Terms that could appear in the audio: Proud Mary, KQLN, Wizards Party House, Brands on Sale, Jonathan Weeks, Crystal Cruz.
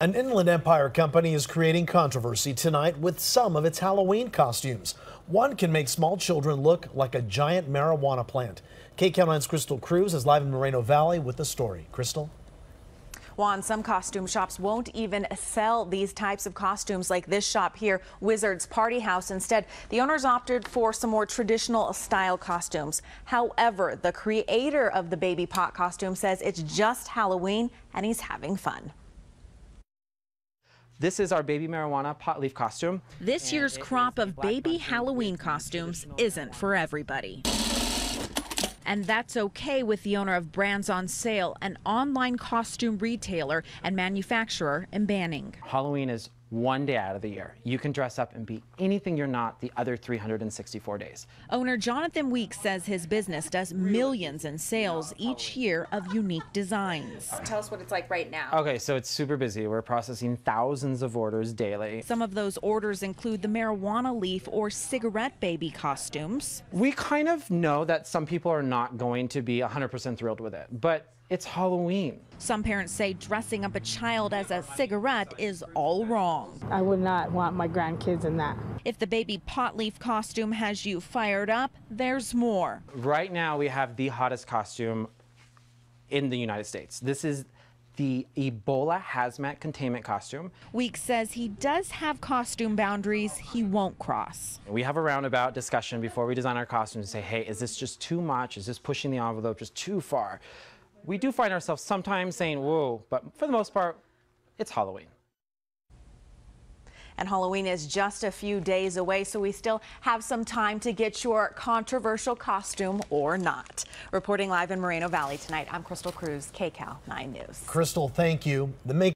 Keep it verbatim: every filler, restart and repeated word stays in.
An Inland Empire company is creating controversy tonight with some of its Halloween costumes. One can make small children look like a giant marijuana plant. K Q L N's Crystal Cruz is live in Moreno Valley with the story. Crystal? Juan, some costume shops won't even sell these types of costumes like this shop here, Wizards Party House. Instead, the owners opted for some more traditional style costumes. However, the creator of the baby pot costume says it's just Halloween and he's having fun. This is our baby marijuana pot leaf costume. This year's crop of baby Halloween costumes isn't for everybody. And that's okay with the owner of Brands on Sale, an online costume retailer and manufacturer in Banning. Halloween is one day out of the year. You can dress up and be anything you're not the other three hundred sixty-four days. Owner Jonathan Weeks says his business does millions in sales each year of unique designs. Tell us what it's like right now. Okay, so it's super busy. We're processing thousands of orders daily. Some of those orders include the marijuana leaf or cigarette baby costumes. We kind of know that some people are not going to be one hundred percent thrilled with it, but it's Halloween. Some parents say dressing up a child as a cigarette is all wrong. I would not want my grandkids in that. If the baby pot leaf costume has you fired up, there's more. Right now we have the hottest costume in the United States. This is the Ebola hazmat containment costume. Weeks says he does have costume boundaries he won't cross. We have a roundabout discussion before we design our costumes and say, hey, is this just too much? Is this pushing the envelope just too far? We do find ourselves sometimes saying, whoa, but for the most part, it's Halloween. And Halloween is just a few days away, so we still have some time to get your controversial costume or not. Reporting live in Moreno Valley tonight, I'm Crystal Cruz, K Q L nine News. Crystal, thank you. The